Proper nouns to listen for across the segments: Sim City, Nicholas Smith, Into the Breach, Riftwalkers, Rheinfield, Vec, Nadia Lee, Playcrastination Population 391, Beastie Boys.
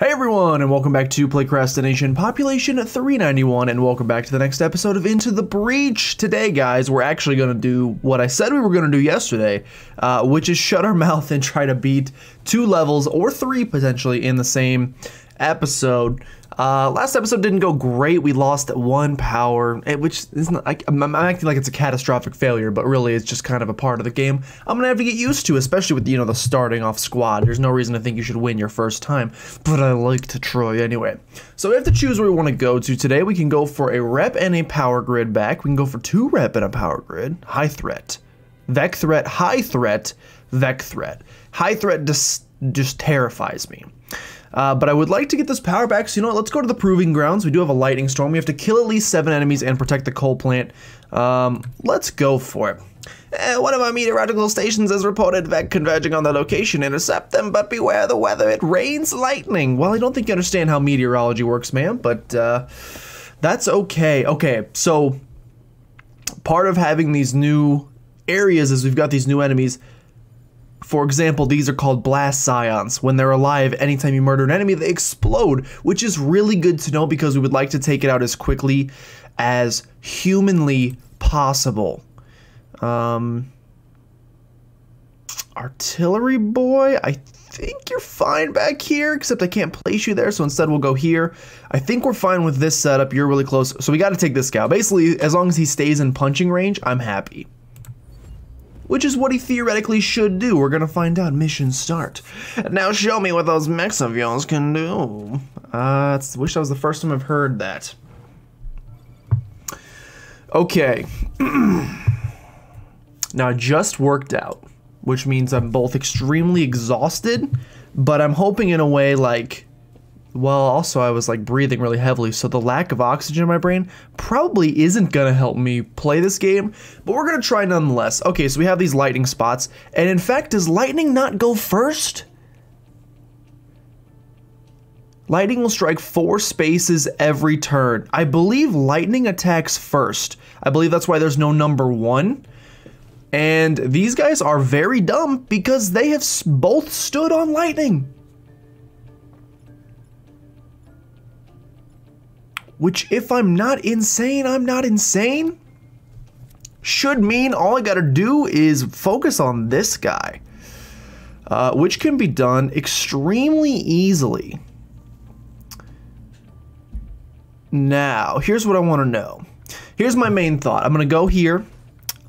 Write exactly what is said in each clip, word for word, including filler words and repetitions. Hey everyone, and welcome back to Playcrastination Population three ninety-one, and welcome back to the next episode of Into the Breach. Today, guys, we're actually going to do what I said we were going to do yesterday, uh, which is shut our mouth and try to beat two levels, or three potentially, in the same episode. Uh, last episode didn't go great. We lost one power, which is not, I, I'm, I'm acting like it's a catastrophic failure, but really it's just kind of a part of the game I'm gonna have to get used to, especially with, you know, the starting off squad. There's no reason to think you should win your first time, but I like to try anyway. So we have to choose where we want to go to today. We can go for a rep and a power grid back. We can go for two rep and a power grid. High threat. Vec threat, high threat, Vec threat. High threat just, just terrifies me. Uh, but I would like to get this power back, so you know what, let's go to the Proving Grounds. We do have a Lightning Storm. We have to kill at least seven enemies and protect the coal plant. Um, let's go for it. Eh, one of our meteorological stations has reported Vec converging on the location. Intercept them, but beware the weather. It rains lightning. Well, I don't think you understand how meteorology works, ma'am, but uh, that's okay. Okay, so part of having these new areas is we've got these new enemies. For example, these are called blast scions. When they're alive, anytime you murder an enemy, they explode, which is really good to know because we would like to take it out as quickly as humanly possible. Um, artillery boy, I think you're fine back here, except I can't place you there, so instead we'll go here. I think we're fine with this setup. You're really close, so we got to take this guy. Basically, as long as he stays in punching range, I'm happy. Which is what he theoretically should do. We're gonna find out. Mission start. Now show me what those mechs of yours can do. Uh, I wish that was the first time I've heard that. Okay. Now I just worked out, which means I'm both extremely exhausted, but I'm hoping in a way like, well, also I was like breathing really heavily, so the lack of oxygen in my brain probably isn't gonna help me play this game, but we're gonna try nonetheless. Okay, so we have these lightning spots, and in fact, does lightning not go first? Lightning will strike four spaces every turn. I believe lightning attacks first. I believe that's why there's no number one. And these guys are very dumb because they have both stood on lightning. Which, if I'm not insane, I'm not insane, should mean all I gotta do is focus on this guy, uh, which can be done extremely easily. Now, here's what I wanna know. Here's my main thought. I'm gonna go here,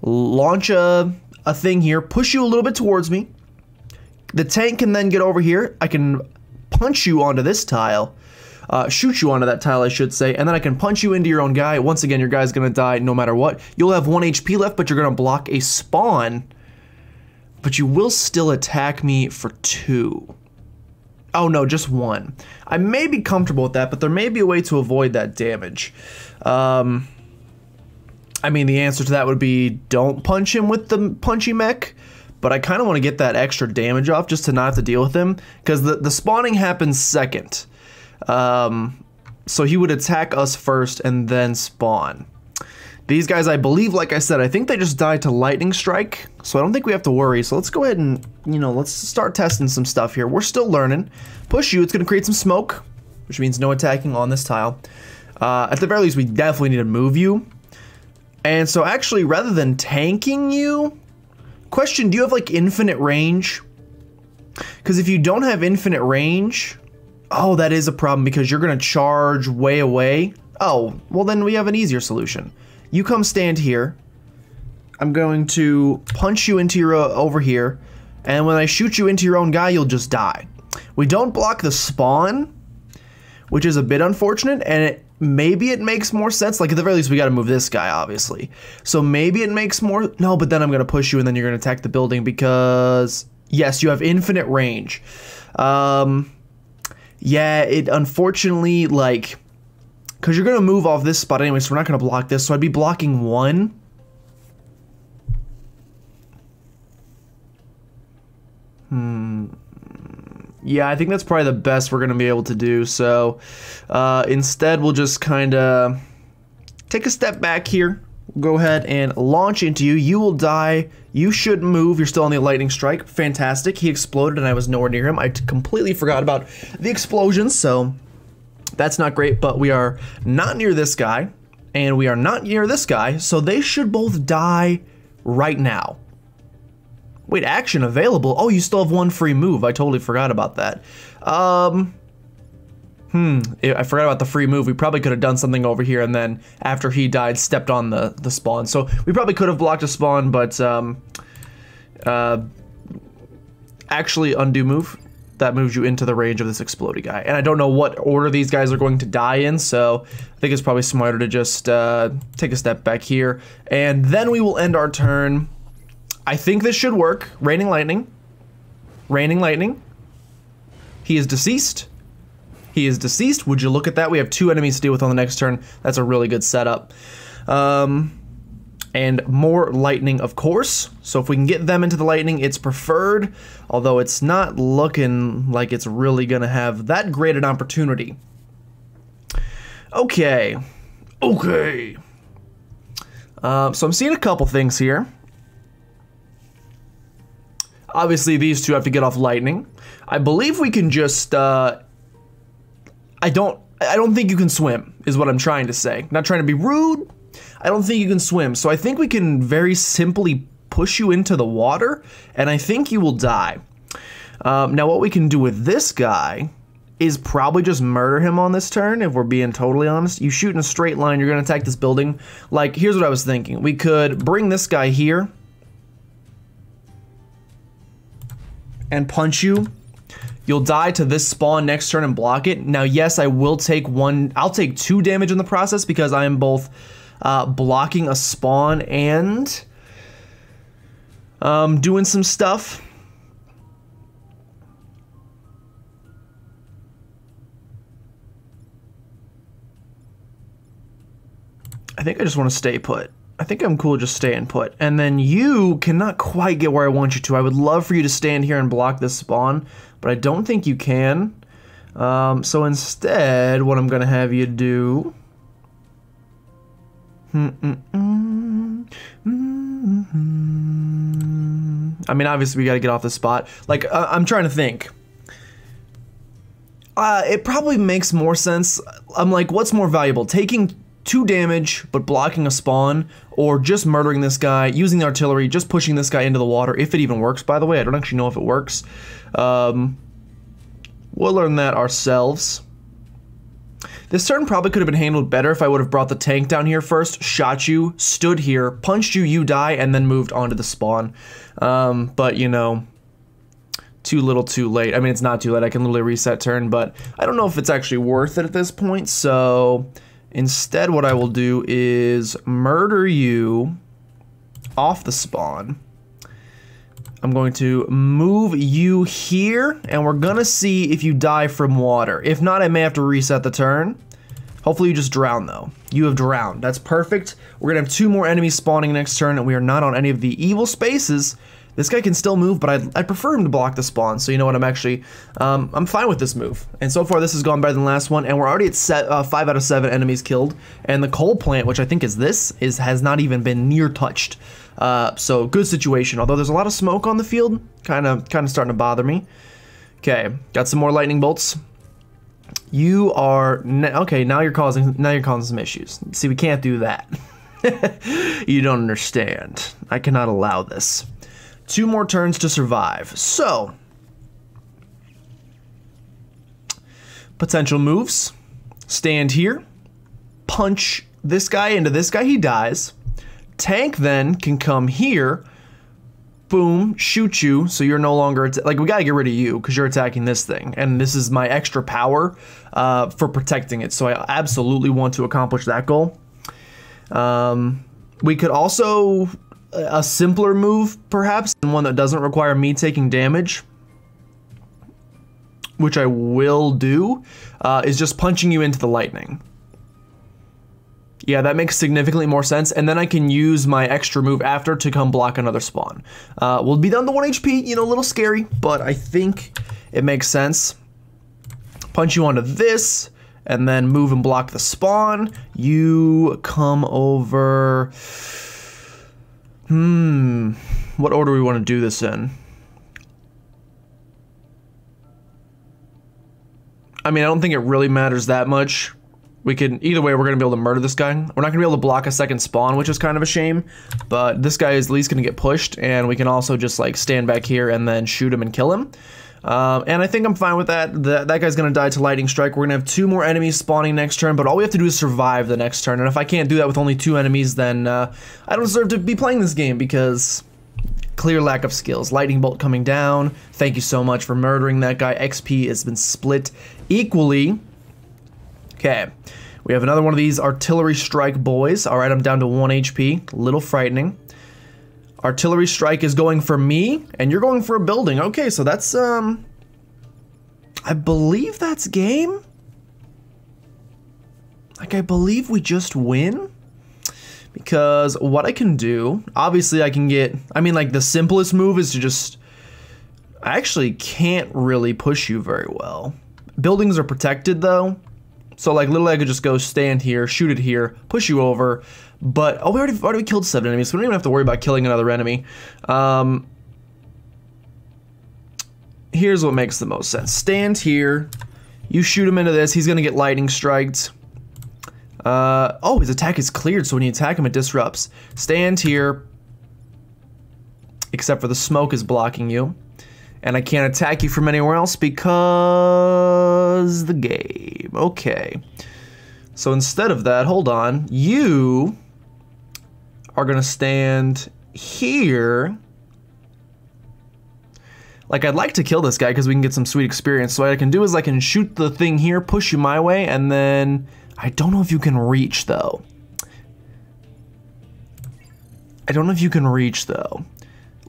launch a, a thing here, push you a little bit towards me. The tank can then get over here. I can punch you onto this tile. Uh, shoot you onto that tile, I should say, and then I can punch you into your own guy. Once again, your guy's gonna die no matter what. You'll have one H P left, but you're gonna block a spawn, but you will still attack me for two. Oh no, just one. I may be comfortable with that, but there may be a way to avoid that damage. Um, I mean, the answer to that would be don't punch him with the punchy mech, but I kinda wanna get that extra damage off just to not have to deal with him, because the, the spawning happens second. Um, so he would attack us first and then spawn. These guys, I believe, like I said, I think they just die to lightning strike, so I don't think we have to worry. So let's go ahead and, you know, let's start testing some stuff here. We're still learning. Push you, it's gonna create some smoke, which means no attacking on this tile. Uh, at the very least, we definitely need to move you. And so actually, rather than tanking you, question, do you have like infinite range? Because if you don't have infinite range, oh, that is a problem because you're gonna charge way away. Oh, well then we have an easier solution. You come stand here. I'm going to punch you into your, uh, over here. And when I shoot you into your own guy, you'll just die. We don't block the spawn, which is a bit unfortunate, and it, maybe it makes more sense. Like at the very least, we gotta move this guy, obviously. So maybe it makes more, no, but then I'm gonna push you and then you're gonna attack the building because yes, you have infinite range. Um, Yeah, it unfortunately, like, because you're going to move off this spot anyway, so we're not going to block this, so I'd be blocking one. Hmm. Yeah, I think that's probably the best we're going to be able to do, so uh, instead we'll just kind of take a step back here. go ahead and launch into you. You will die. You should move. You're still on the lightning strike. Fantastic. He exploded and I was nowhere near him. I completely forgot about the explosion, so that's not great, but we are not near this guy and we are not near this guy, so they should both die right now. Wait, action available? Oh, you still have one free move. I totally forgot about that. Um... Hmm, I forgot about the free move. We probably could have done something over here and then after he died, stepped on the, the spawn. So we probably could have blocked a spawn, but um, uh, actually undo move. That moves you into the range of this exploding guy. And I don't know what order these guys are going to die in, so I think it's probably smarter to just uh, take a step back here. And then we will end our turn. I think this should work. Raining lightning. Raining lightning. He is deceased. He is deceased. Would you look at that? We have two enemies to deal with on the next turn. That's a really good setup. Um, and more lightning, of course. So if we can get them into the lightning, it's preferred. Although it's not looking like it's really going to have that great an opportunity. Okay. Okay. Um, so I'm seeing a couple things here. Obviously, these two have to get off lightning. I believe we can just... Uh, I don't I don't think you can swim, is what I'm trying to say. Not trying to be rude. I don't think you can swim. So I think we can very simply push you into the water, and I think you will die. Um, now what we can do with this guy is probably just murder him on this turn, if we're being totally honest. You shoot in a straight line, you're gonna attack this building. Like, here's what I was thinking. We could bring this guy here and punch you. You'll die to this spawn next turn and block it. Now, yes, I will take one, I'll take two damage in the process because I am both uh, blocking a spawn and um, doing some stuff. I think I just want to stay put. I think I'm cool just staying put. And then you cannot quite get where I want you to. I would love for you to stand here and block this spawn, but I don't think you can. Um, so instead, what I'm gonna have you do... I mean, obviously we gotta get off the spot. Like, uh, I'm trying to think. Uh, it probably makes more sense. I'm like, what's more valuable? Taking two damage, but blocking a spawn, or just murdering this guy, using the artillery, just pushing this guy into the water, if it even works, by the way. I don't actually know if it works. Um, we'll learn that ourselves. This turn probably could have been handled better if I would have brought the tank down here first, shot you, stood here, punched you, you die, and then moved onto the spawn. Um, but, you know, too little, too late. I mean, it's not too late. I can literally reset turn, but I don't know if it's actually worth it at this point, so... Instead, what I will do is murder you off the spawn. I'm going to move you here, and we're gonna see if you die from water. If not, I may have to reset the turn. Hopefully you just drown, though. You have drowned. That's perfect. We're gonna have two more enemies spawning next turn, and we are not on any of the evil spaces. This guy can still move, but I'd, I'd prefer him to block the spawn, so you know what, I'm actually, um, I'm fine with this move. And so far, this has gone better than the last one, and we're already at set, uh, five out of seven enemies killed, and the coal plant, which I think is this, is has not even been near touched. Uh, so, good situation, although there's a lot of smoke on the field, kind of kind of starting to bother me. Okay, got some more lightning bolts. You are, okay, now you're causing, now you're causing some issues. See, we can't do that. You don't understand. I cannot allow this. Two more turns to survive. So, potential moves. Stand here. Punch this guy into this guy. He dies. Tank then can come here. Boom. Shoot you. So you're no longer... Like, we gotta get rid of you because you're attacking this thing. And this is my extra power uh, for protecting it. So I absolutely want to accomplish that goal. Um, we could also... A simpler move, perhaps, and one that doesn't require me taking damage, which I will do, uh, is just punching you into the lightning. Yeah, that makes significantly more sense, and then I can use my extra move after to come block another spawn. Uh, we'll be down to one H P, you know, a little scary, but I think it makes sense. Punch you onto this, and then move and block the spawn. You come over. Hmm. What order do we want to do this in? I mean, I don't think it really matters that much. We can, either way, we're going to be able to murder this guy. We're not going to be able to block a second spawn, which is kind of a shame. But this guy is at least going to get pushed, and we can also just, like, stand back here and then shoot him and kill him. Um, and I think I'm fine with that. The, that guy's going to die to lightning strike. We're going to have two more enemies spawning next turn, but all we have to do is survive the next turn. And if I can't do that with only two enemies, then uh, I don't deserve to be playing this game because clear lack of skills. Lightning bolt coming down. Thank you so much for murdering that guy. X P has been split equally. Okay, we have another one of these artillery strike boys. All right, I'm down to one H P. A little frightening. Artillery strike is going for me, and you're going for a building. Okay, so that's, um, I believe that's game. Like, I believe we just win. Because what I can do, obviously I can get, I mean, like, the simplest move is to just, I actually can't really push you very well. Buildings are protected, though. So, like, literally I could just go stand here, shoot it here, push you over, but, oh, we already, already killed seven enemies, so we don't even have to worry about killing another enemy. Um, here's what makes the most sense. Stand here, you shoot him into this, he's gonna get lightning striked. Uh, oh, his attack is cleared, so when you attack him, it disrupts. Stand here, except for the smoke is blocking you, and I can't attack you from anywhere else because the game. Okay, so instead of that, hold on, you are gonna stand here. Like, I'd like to kill this guy because we can get some sweet experience. So what I can do is I can shoot the thing here, push you my way, and then I don't know if you can reach though. I don't know if you can reach though.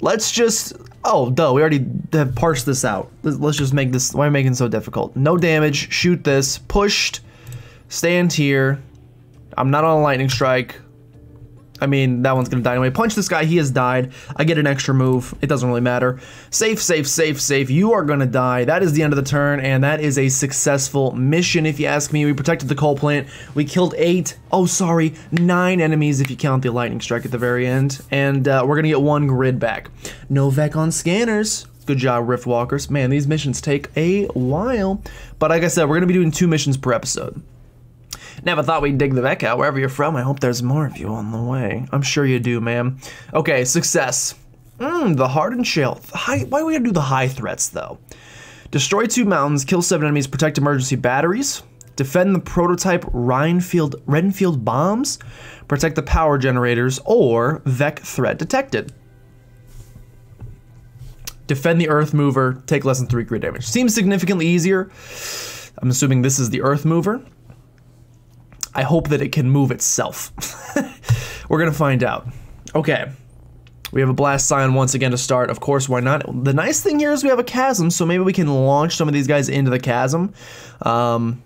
Let's just, oh, duh, we already have parsed this out. Let's just make this, why am I making it so difficult? No damage, shoot this, pushed, stand here. I'm not on a lightning strike. I mean, that one's gonna die anyway. Punch this guy, he has died. I get an extra move, it doesn't really matter. Safe, safe, safe, safe, you are gonna die. That is the end of the turn, and that is a successful mission, if you ask me. We protected the coal plant, we killed eight, oh sorry, nine enemies if you count the lightning strike at the very end, and uh, we're gonna get one grid back. Novak on scanners. Good job, Riftwalkers. Man, these missions take a while. But like I said, we're gonna be doing two missions per episode. Never thought we'd dig the Vec out. Wherever you're from, I hope there's more of you on the way. I'm sure you do, ma'am. Okay, success. Mmm, the hardened shell. High, why do we gotta do the high threats, though? Destroy two mountains, kill seven enemies, protect emergency batteries, defend the prototype Rheinfield, Rheinfield bombs, protect the power generators, or Vec threat detected. Defend the Earth Mover, take less than three grid damage. Seems significantly easier. I'm assuming this is the Earth Mover. I hope that it can move itself. We're gonna find out. Okay, we have a blast scion once again to start. Of course, why not? The nice thing here is we have a chasm, so maybe we can launch some of these guys into the chasm. Um,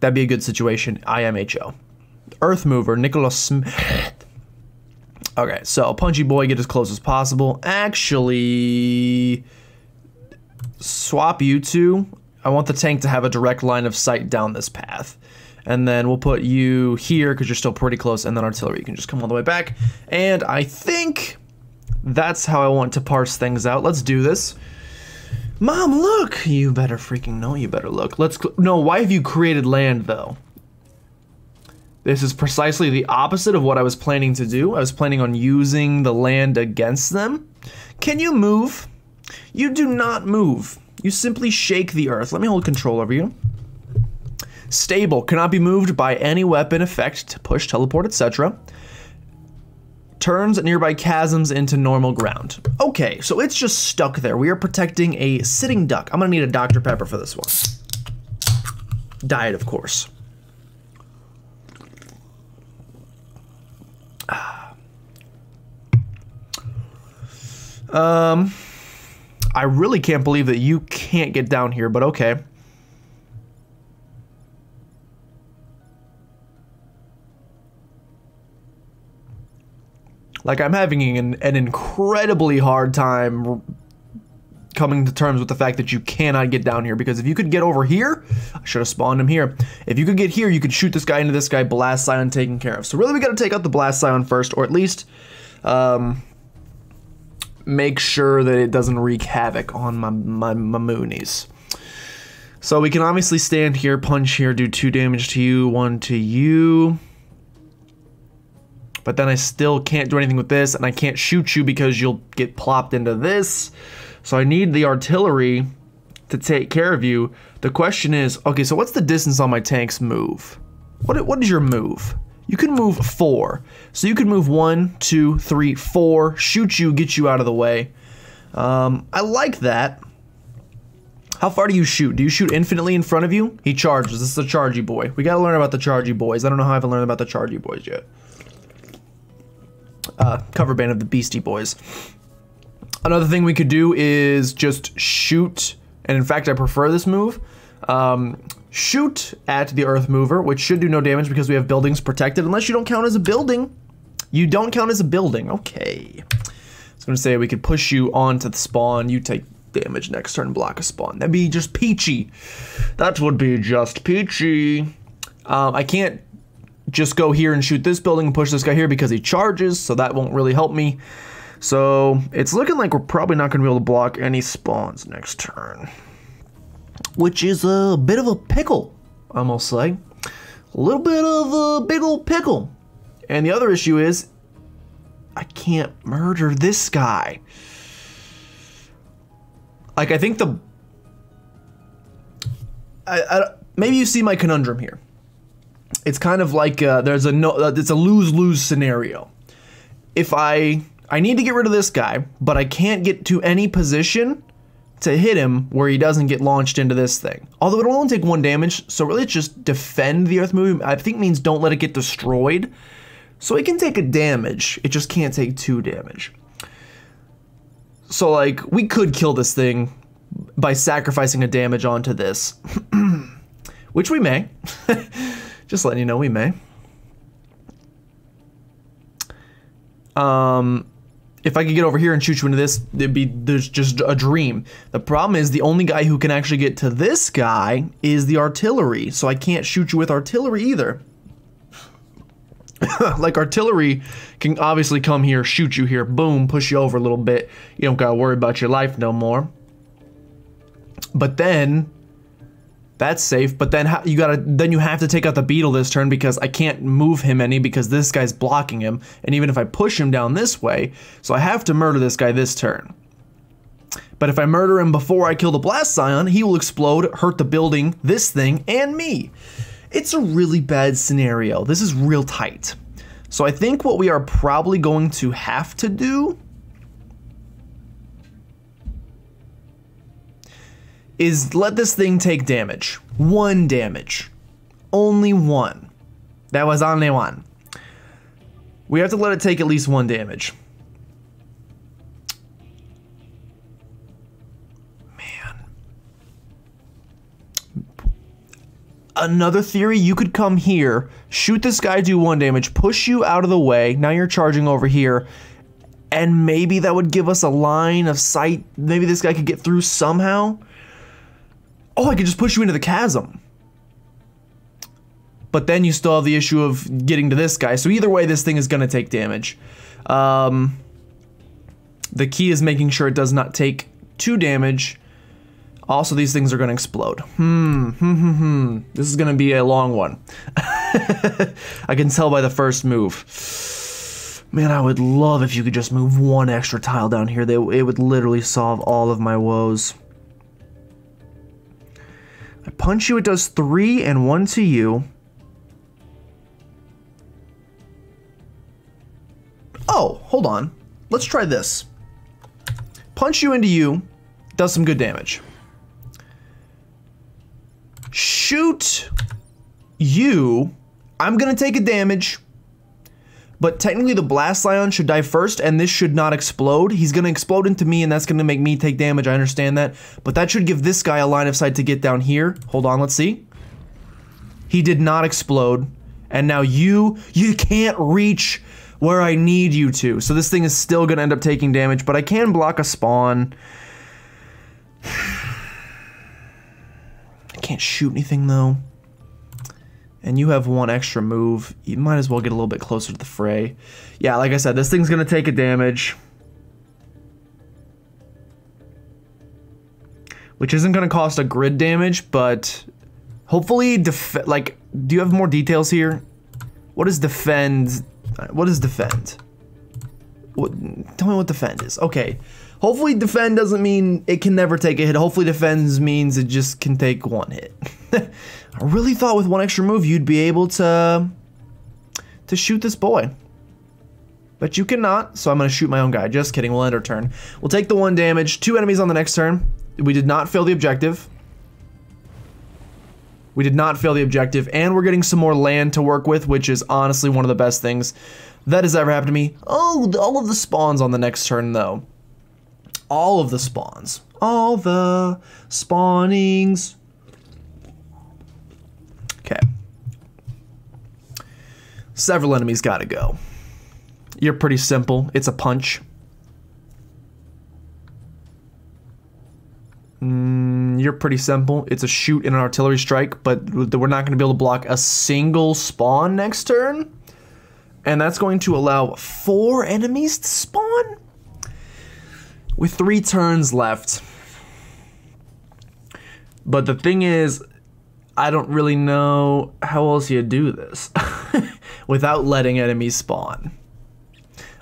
that'd be a good situation. I M H O. Earth Mover, Nicholas Smith. Okay, so Punchy Boy, get as close as possible. Actually, swap you two. I want the tank to have a direct line of sight down this path. And then we'll put you here because you're still pretty close, and then artillery, you can just come all the way back. And I think that's how I want to parse things out. Let's do this. Mom, look! You better freaking know, you better look. Let's, no, why have you created land though? This is precisely the opposite of what I was planning to do. I was planning on using the land against them. Can you move? You do not move. You simply shake the earth. Let me hold control over you. Stable, cannot be moved by any weapon, effect, push, teleport, et cetera. Turns nearby chasms into normal ground. Okay, so it's just stuck there. We are protecting a sitting duck. I'm gonna need a Doctor Pepper for this one. Diet, of course. Um, I really can't believe that you can't get down here, but okay. Like, I'm having an, an incredibly hard time coming to terms with the fact that you cannot get down here, because if you could get over here, I should have spawned him here. If you could get here, you could shoot this guy into this guy, blast scion taken care of. So really we got to take out the blast scion first, or at least um, make sure that it doesn't wreak havoc on my, my, my moonies. So we can obviously stand here, punch here, do two damage to you, one to you. But then I still can't do anything with this, and I can't shoot you because you'll get plopped into this. So I need the artillery to take care of you. The question is, okay, so what's the distance on my tank's move? What, what is your move? You can move four. So you can move one, two, three, four, shoot you, get you out of the way. Um, I like that. How far do you shoot? Do you shoot infinitely in front of you? He charges. This is a chargy boy. We gotta learn about the chargy boys. I don't know how I haven't learned about the chargy boys yet. Uh, cover band of the Beastie Boys. Another thing we could do is just shoot, and in fact I prefer this move, um, shoot at the Earth Mover, which should do no damage because we have buildings protected, unless you don't count as a building. You don't count as a building, okay. I was gonna say we could push you onto the spawn, you take damage next turn, block a spawn. That'd be just peachy. That would be just peachy. Um, I can't just go here and shoot this building and push this guy here because he charges, so that won't really help me. So it's looking like we're probably not going to be able to block any spawns next turn, which is a bit of a pickle, I must say. A little bit of a big old pickle. And the other issue is I can't murder this guy. Like, I think the... I, I, maybe you see my conundrum here. It's kind of like uh, there's a no, it's a lose-lose scenario. If I, I need to get rid of this guy, but I can't get to any position to hit him where he doesn't get launched into this thing. Although it'll only take one damage, so really it's just defend the Earth Mover, I think means don't let it get destroyed. So it can take a damage, it just can't take two damage. So like, we could kill this thing by sacrificing a damage onto this, which we may. Just letting you know, we may. Um, if I could get over here and shoot you into this, it'd be there's just a dream. The problem is the only guy who can actually get to this guy is the artillery, so I can't shoot you with artillery either. Like, artillery can obviously come here, shoot you here, boom, push you over a little bit. You don't gotta worry about your life no more. But then... that's safe, but then how, you gotta then you have to take out the beetle this turn because I can't move him any because this guy's blocking him, and even if I push him down this way, so I have to murder this guy this turn. But if I murder him before I kill the blast scion, he will explode, hurt the building, this thing, and me. It's a really bad scenario. This is real tight. So I think what we are probably going to have to do is let this thing take damage. One damage. Only one. That was only one. We have to let it take at least one damage. Man. Another theory, you could come here, shoot this guy, do one damage, push you out of the way, now you're charging over here, and maybe that would give us a line of sight, maybe this guy could get through somehow. Oh, I could just push you into the chasm. But then you still have the issue of getting to this guy. So either way, this thing is going to take damage. Um, the key is making sure it does not take two damage. Also, these things are going to explode. Hmm, hmm, hmm, hmm. This is going to be a long one. I can tell by the first move. Man, I would love if you could just move one extra tile down here. They, it would literally solve all of my woes. I punch you, it does three and one to you. Oh, hold on. Let's try this. Punch you into you, does some good damage. Shoot you. I'm gonna take a damage, but technically the blast scion should die first and this should not explode. He's gonna explode into me and that's gonna make me take damage, I understand that. But that should give this guy a line of sight to get down here. Hold on, let's see. He did not explode. And now you, you can't reach where I need you to. So this thing is still gonna end up taking damage, but I can block a spawn. I can't shoot anything though. And you have one extra move. You might as well get a little bit closer to the fray. Yeah, like I said, this thing's gonna take a damage, which isn't gonna cost a grid damage, but hopefully def like, do you have more details here? What is defend? What is defend? What, tell me what defend is. Okay. Hopefully defend doesn't mean it can never take a hit. Hopefully defend means it just can take one hit. I really thought with one extra move you'd be able to to shoot this boy. But you cannot, so I'm gonna shoot my own guy. Just kidding, we'll end our turn. We'll take the one damage, two enemies on the next turn. We did not fail the objective. We did not fail the objective, and we're getting some more land to work with, which is honestly one of the best things that has ever happened to me. Oh, all of the spawns on the next turn though. All of the spawns. All the spawnings. Okay. Several enemies gotta go. You're pretty simple. It's a punch. Mm, you're pretty simple. It's a shoot and an artillery strike, but we're not gonna be able to block a single spawn next turn. And that's going to allow four enemies to spawn? With three turns left. But the thing is, I don't really know how else you do this without letting enemies spawn.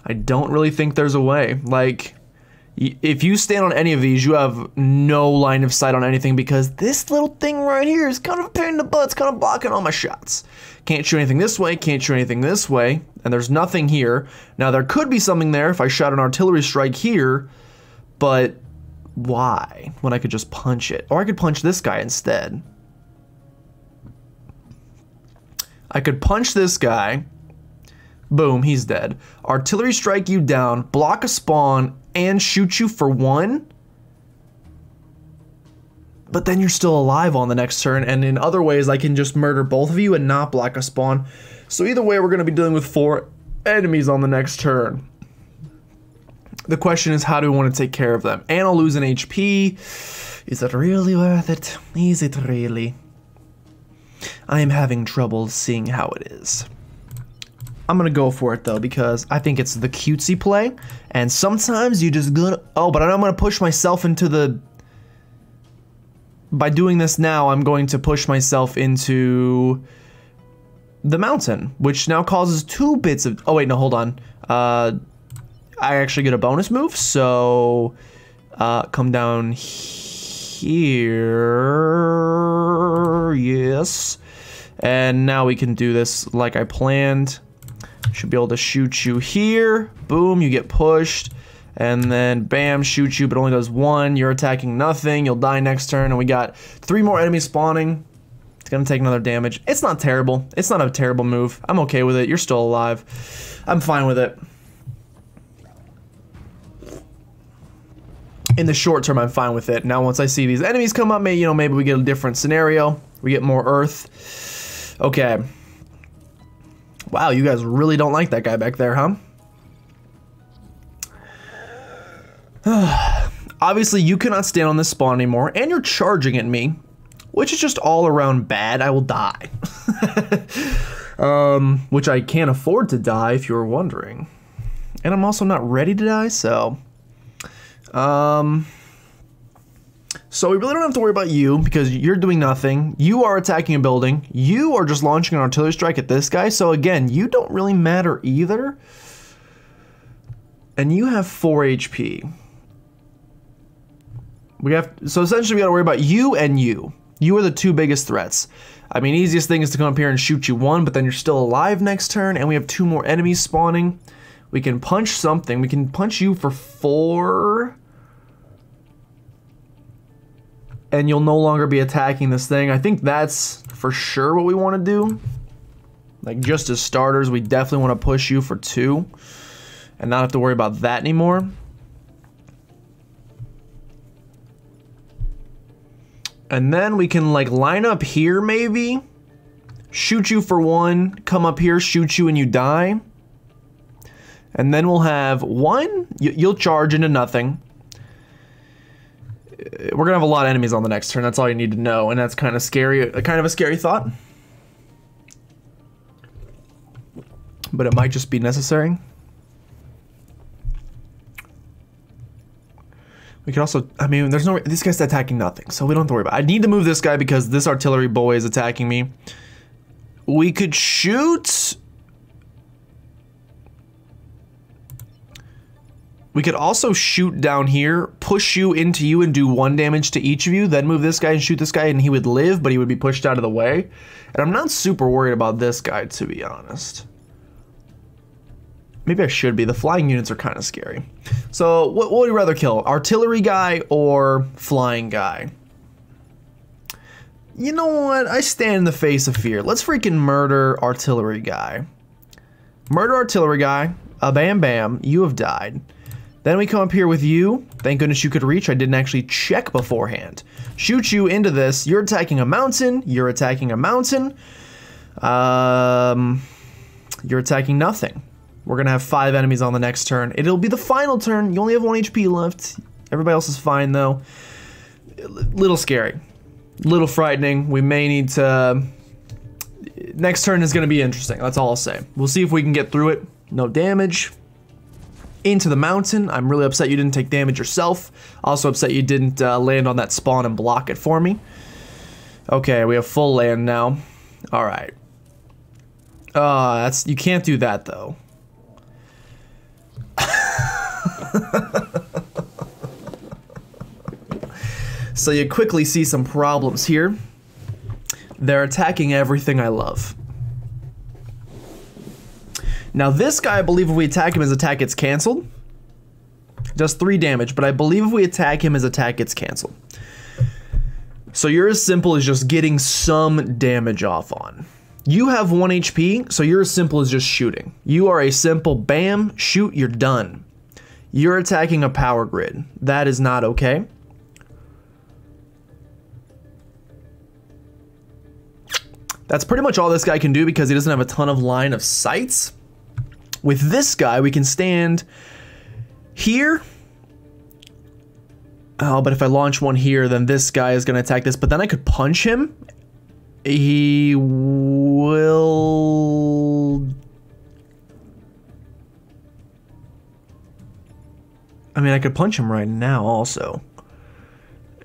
I don't really think there's a way. Like, if you stand on any of these, you have no line of sight on anything because this little thing right here is kind of a pain in the butt. It's kind of blocking all my shots. Can't shoot anything this way, can't shoot anything this way, and there's nothing here. Now, there could be something there if I shot an artillery strike here, but why? When I could just punch it. Or I could punch this guy instead. I could punch this guy. Boom, he's dead. Artillery strike you down, block a spawn, and shoot you for one. But then you're still alive on the next turn, and in other ways I can just murder both of you and not block a spawn. So either way, we're gonna be dealing with four enemies on the next turn. The question is, how do we want to take care of them? And I'll lose an H P. Is it really worth it? Is it really? I am having trouble seeing how it is. I'm going to go for it, though, because I think it's the cutesy play. And sometimes you just gonna... Oh, but I'm going to push myself into the... By doing this now, I'm going to push myself into the mountain, which now causes two bits of... Oh, wait, no, hold on. Uh... I actually get a bonus move, so uh, come down here, yes, and now we can do this like I planned. Should be able to shoot you here, boom, you get pushed, and then bam, shoot you, but only does one, you're attacking nothing, you'll die next turn, and we got three more enemies spawning. It's gonna take another damage. It's not terrible, it's not a terrible move, I'm okay with it, you're still alive, I'm fine with it. In the short term, I'm fine with it. Now, once I see these enemies come up, maybe, you know, maybe we get a different scenario. We get more earth. Okay. Wow, you guys really don't like that guy back there, huh? Obviously, you cannot stand on this spawn anymore, and you're charging at me, which is just all around bad. I will die. um, which I can't afford to die, if you were wondering. And I'm also not ready to die, so... Um, so we really don't have to worry about you because you're doing nothing. You are attacking a building. You are just launching an artillery strike at this guy. So again, you don't really matter either. And you have four H P. We have, so essentially we gotta worry about you and you. You are the two biggest threats. I mean, easiest thing is to come up here and shoot you one, but then you're still alive next turn and we have two more enemies spawning. We can punch something. We can punch you for four. And you'll no longer be attacking this thing. I think that's for sure what we want to do. Like, just as starters, we definitely want to push you for two. And not have to worry about that anymore. And then we can, like, line up here maybe. Shoot you for one. Come up here, shoot you, and you die. And then we'll have one, you'll charge into nothing. we're gonna have a lot of enemies on the next turn. That's all you need to know, and that's kind of scary. Kind of a scary thought, but it might just be necessary. We could also, I mean, there's no, this guy's attacking nothing, so we don't have to worry about it. I need to move this guy because this artillery boy is attacking me. We could shoot. We could also shoot down here, push you into you and do one damage to each of you, then move this guy and shoot this guy, and he would live, but he would be pushed out of the way. And I'm not super worried about this guy, to be honest. Maybe I should be. The flying units are kind of scary. So what, what would you rather kill? Artillery guy or flying guy? You know what? I stand in the face of fear. Let's freaking murder artillery guy. Murder artillery guy. Uh, bam, bam. You have died. Then we come up here with you. Thank goodness you could reach. I didn't actually check beforehand. Shoot you into this. You're attacking a mountain. You're attacking a mountain. Um, you're attacking nothing. We're gonna have five enemies on the next turn. It'll be the final turn. You only have one H P left. Everybody else is fine though. L- little scary. Little frightening. We may need to... Next turn is gonna be interesting. That's all I'll say. We'll see if we can get through it. No damage. Into the mountain. I'm really upset you didn't take damage yourself. Also upset you didn't uh, land on that spawn and block it for me. Okay, we have full land now. Alright. Uh, that's you can't do that though. So you quickly see some problems here. They're attacking everything I love. Now this guy, I believe if we attack him, his attack gets canceled. Does three damage, but I believe if we attack him, his attack gets canceled. So you're as simple as just getting some damage off on. You have one H P, so you're as simple as just shooting. You are a simple bam, shoot, you're done. You're attacking a power grid. That is not okay. That's pretty much all this guy can do because he doesn't have a ton of line of sights. With this guy, we can stand here. Oh, but if I launch one here, then this guy is going to attack this, but then I could punch him. He will... I mean, I could punch him right now also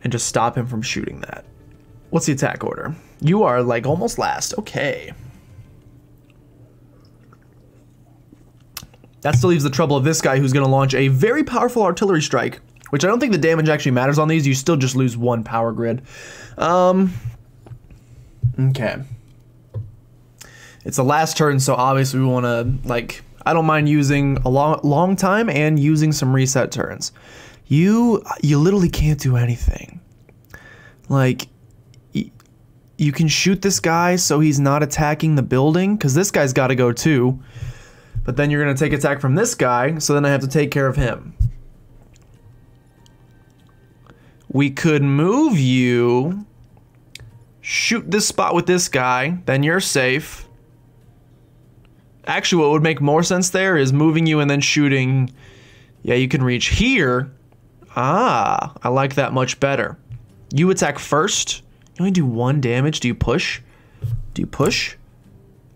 and just stop him from shooting that. What's the attack order? You are like almost last. Okay. That still leaves the trouble of this guy who's going to launch a very powerful artillery strike, which I don't think the damage actually matters on these. You still just lose one power grid. Um... Okay. It's the last turn, so obviously we want to, like, I don't mind using a long, long time and using some reset turns. You, you literally can't do anything. Like, y you can shoot this guy so he's not attacking the building, because this guy's got to go too. But then you're going to take attack from this guy, so then I have to take care of him. We could move you... Shoot this spot with this guy, then you're safe. Actually, what would make more sense there is moving you and then shooting. Yeah, you can reach here. Ah, I like that much better. You attack first. You only do one damage. Do you push? Do you push?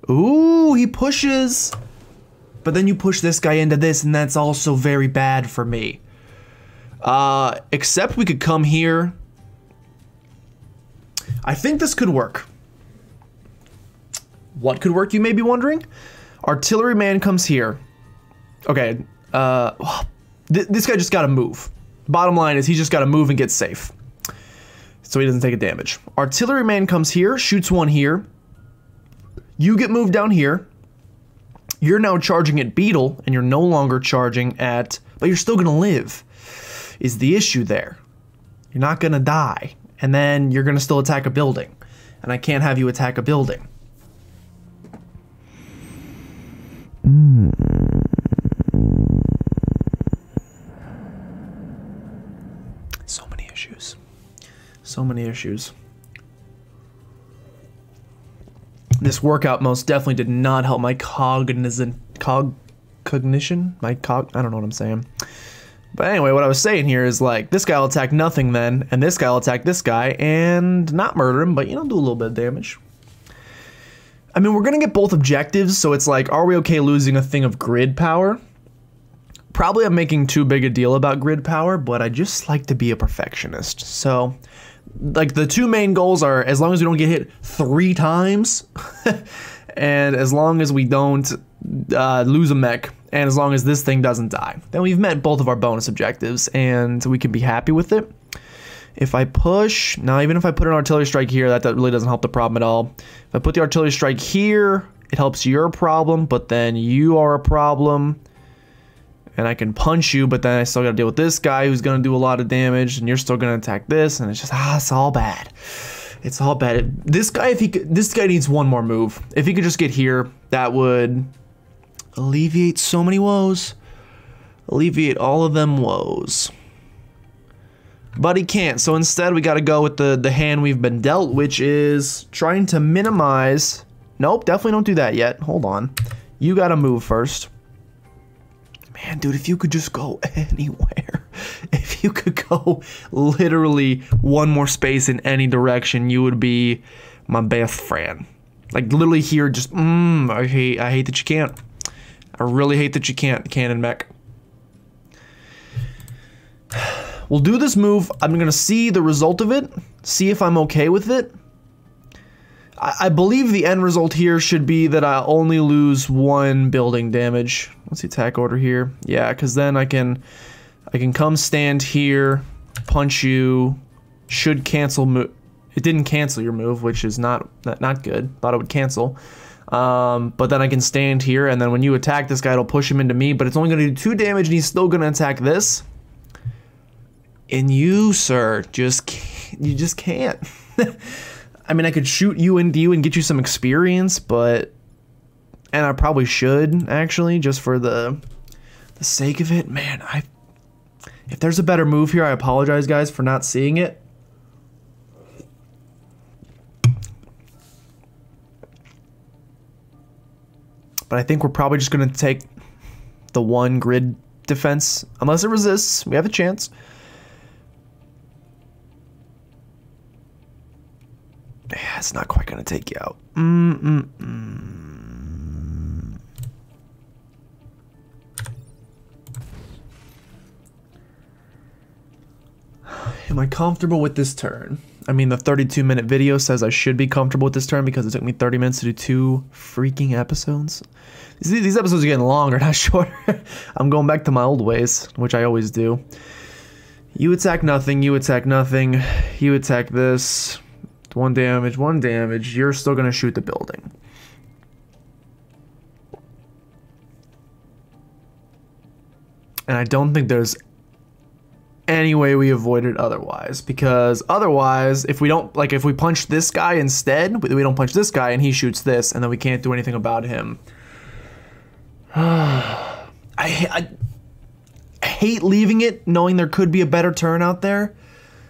Ooh, he pushes. But then you push this guy into this, and that's also very bad for me. Uh, except we could come here. I think this could work. What could work, you may be wondering? Artillery man comes here. Okay, uh, th this guy just gotta move. Bottom line is he just gotta move and get safe. So he doesn't take a damage. Artillery man comes here, shoots one here. You get moved down here. You're now charging at Beetle, and you're no longer charging at, but you're still gonna live, is the issue there. You're not gonna die. And then you're going to still attack a building. And I can't have you attack a building. So many issues. So many issues. This workout most definitely did not help my cognizant... Cog... Cognition? My cog... I don't know what I'm saying. But anyway, what I was saying here is like, this guy will attack nothing then, and this guy will attack this guy and not murder him, but you know, do a little bit of damage. I mean, we're gonna get both objectives, so it's like, are we okay losing a thing of grid power? Probably I'm making too big a deal about grid power, but I just like to be a perfectionist. So, like, the two main goals are, as long as we don't get hit three times, and as long as we don't uh, lose a mech, and as long as this thing doesn't die, then we've met both of our bonus objectives, and we can be happy with it. If I push, now even if I put an artillery strike here, that, that really doesn't help the problem at all. If I put the artillery strike here, it helps your problem, but then you are a problem. And I can punch you, but then I still gotta deal with this guy who's gonna do a lot of damage, and you're still gonna attack this, and it's just, ah, it's all bad. It's all bad. It, this guy, if he could, this guy needs one more move. If he could just get here, that would alleviate so many woes. Alleviate all of them woes. But he can't, so instead we gotta go with the, the hand we've been dealt, which is trying to minimize. Nope, definitely don't do that yet. Hold on. You gotta move first. Man, dude, if you could just go anywhere, if you could go literally one more space in any direction, you would be my best friend. Like, literally here, just, mmm, I hate, I hate that you can't. I really hate that you can't, Cannon Mech. We'll do this move. I'm gonna see the result of it, see if I'm okay with it. I, I believe the end result here should be that I only lose one building damage. What's the attack order here? Yeah, because then I can, I can come stand here, punch you. Should cancel move. It didn't cancel your move, which is not not good. Thought it would cancel. Um, but then I can stand here, and then when you attack this guy, it'll push him into me. But it's only gonna do two damage, and he's still gonna attack this. And you, sir, just can't, you just can't. I mean, I could shoot you into you and get you some experience, but, and I probably should, actually, just for the, the sake of it. Man, I, if there's a better move here, I apologize, guys, for not seeing it. But I think we're probably just going to take the one grid defense, unless it resists. We have a chance. Yeah, it's not quite gonna take you out. Mm -mm -mm. Am I comfortable with this turn? I mean, the thirty-two minute video says I should be comfortable with this turn because it took me thirty minutes to do two freaking episodes. These episodes are getting longer, not shorter. I'm going back to my old ways, which I always do. You attack nothing, you attack nothing, you attack this. One damage, one damage, you're still gonna shoot the building. And I don't think there's any way we avoid it otherwise, because otherwise, if we don't, like, if we punch this guy instead, we don't punch this guy and he shoots this, and then we can't do anything about him. I, I, I hate leaving it knowing there could be a better turn out there.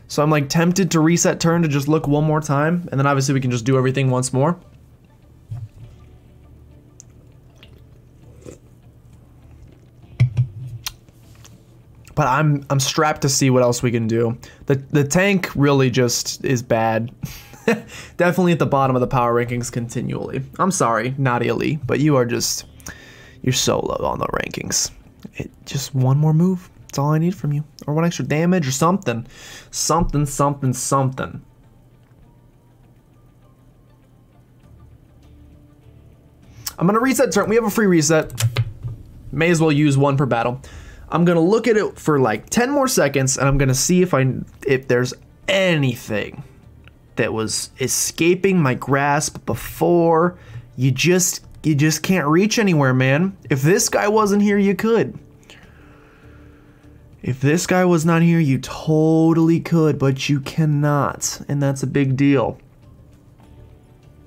So I'm like tempted to reset turn to just look one more time, and then obviously we can just do everything once more. But I'm I'm strapped to see what else we can do. The the tank really just is bad. Definitely at the bottom of the power rankings continually. I'm sorry, Nadia Lee, but you are just, you're so low on the rankings. It, just one more move. That's all I need from you, or one extra damage, or something, something, something, something. I'm gonna reset turn. We have a free reset. May as well use one per battle. I'm gonna look at it for like ten more seconds, and I'm gonna see if I if there's anything that was escaping my grasp before. You just you just can't reach anywhere, man. If this guy wasn't here, you could. If this guy was not here, you totally could, but you cannot, and that's a big deal.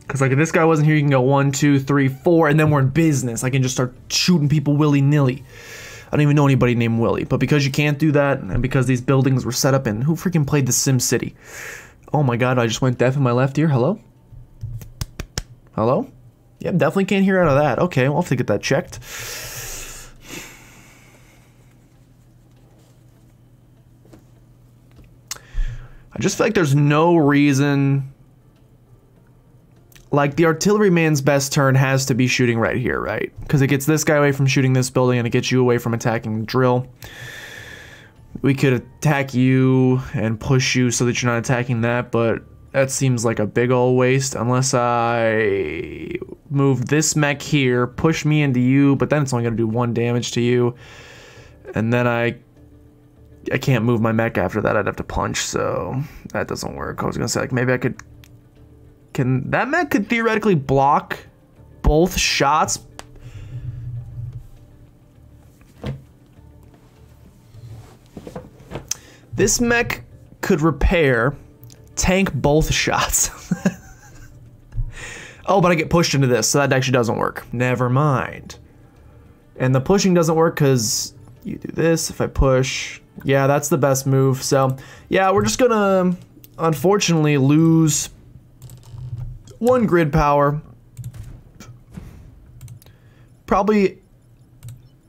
Because, like, if this guy wasn't here, you can go one, two, three, four, and then we're in business. I can just start shooting people willy-nilly. I don't even know anybody named Willy, but because you can't do that, and because these buildings were set up in, who freaking played the Sim City? Oh my god, I just went deaf in my left ear. Hello? Hello? Yep, definitely can't hear out of that. Okay, we'll have to get that checked. I just feel like there's no reason. Like, the artilleryman's best turn has to be shooting right here, right? Because it gets this guy away from shooting this building, and it gets you away from attacking the drill. We could attack you and push you so that you're not attacking that, but that seems like a big ol' waste, unless I move this mech here, push me into you, but then it's only going to do one damage to you. And then I... I can't move my mech after that. I'd have to punch, so that doesn't work. I was going to say, like, maybe I could... Can, that mech could theoretically block both shots. This mech could repair, tank both shots. Oh, but I get pushed into this, so that actually doesn't work. Never mind. And the pushing doesn't work because you do this if I push. Yeah, that's the best move. So, yeah, we're just gonna, unfortunately, lose one grid power, probably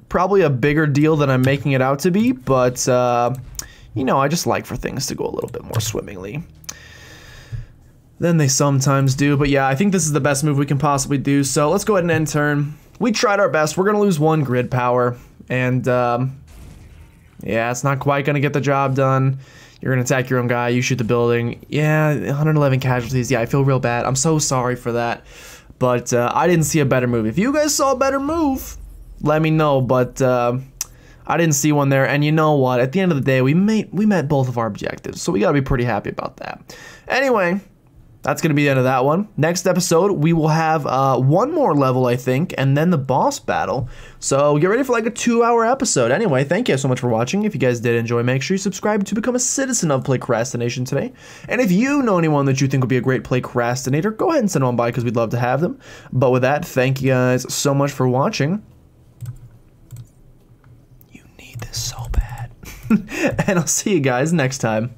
probably a bigger deal than I'm making it out to be, but uh, you know, I just like for things to go a little bit more swimmingly than they sometimes do. But yeah, I think this is the best move we can possibly do, so let's go ahead and end turn. We tried our best. We're gonna lose one grid power, and um, yeah, it's not quite gonna get the job done. You're gonna attack your own guy, you shoot the building. Yeah, one hundred eleven casualties. Yeah, I feel real bad. I'm so sorry for that. But uh, I didn't see a better move. If you guys saw a better move, let me know. But uh, I didn't see one there. And you know what? At the end of the day, we, made, we met both of our objectives. So we gotta be pretty happy about that. Anyway, that's gonna be the end of that one. Next episode, we will have uh, one more level, I think, and then the boss battle. So get ready for like a two-hour episode. Anyway, thank you so much for watching. If you guys did enjoy, make sure you subscribe to become a citizen of Playcrastination today. And if you know anyone that you think would be a great Playcrastinator, go ahead and send them on by because we'd love to have them. But with that, thank you guys so much for watching. You need this so bad. And I'll see you guys next time.